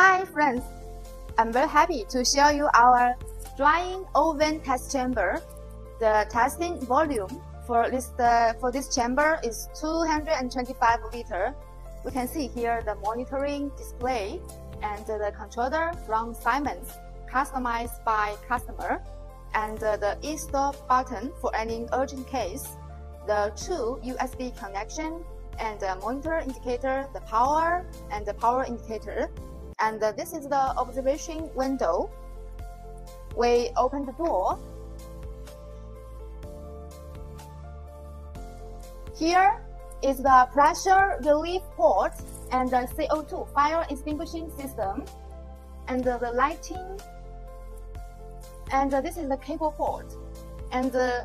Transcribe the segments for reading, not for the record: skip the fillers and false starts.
Hi friends, I'm very happy to show you our drying oven test chamber. The testing volume for this chamber is 225 liters. We can see here the monitoring display and the controller from Siemens, customized by customer, and the install button for any urgent case, the true USB connection, and the monitor indicator, the power and the power indicator. And this is the observation window. We open the door. Here is the pressure relief port and the CO2 fire extinguishing system, and the lighting, and this is the cable port, and the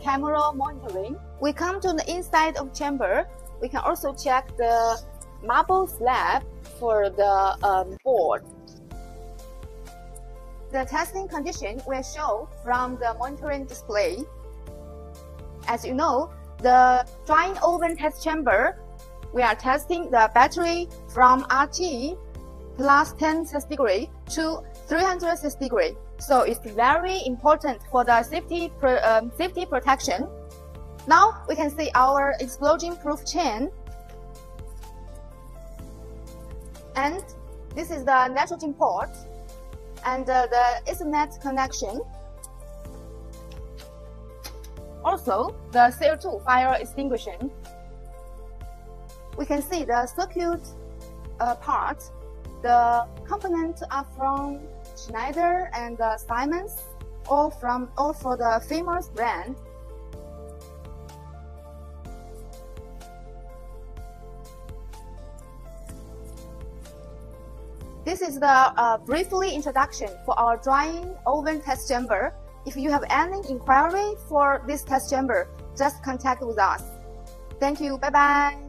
camera monitoring. We come to the inside of chamber. We can also check the marble slab for the board. The testing condition will show from the monitoring display. As you know, the drying oven test chamber, we are testing the battery from RT plus 10°C to 300°C. So it's very important for the safety protection. Now we can see our explosion-proof chain. And this is the nitrogen port and the Ethernet connection. Also, the CO2 fire extinguisher. We can see the circuit part. The components are from Schneider and Siemens, all for the famous brand. This is the briefly introduction for our drying oven test chamber. If you have any inquiry for this test chamber, just contact with us. Thank you. Bye-bye.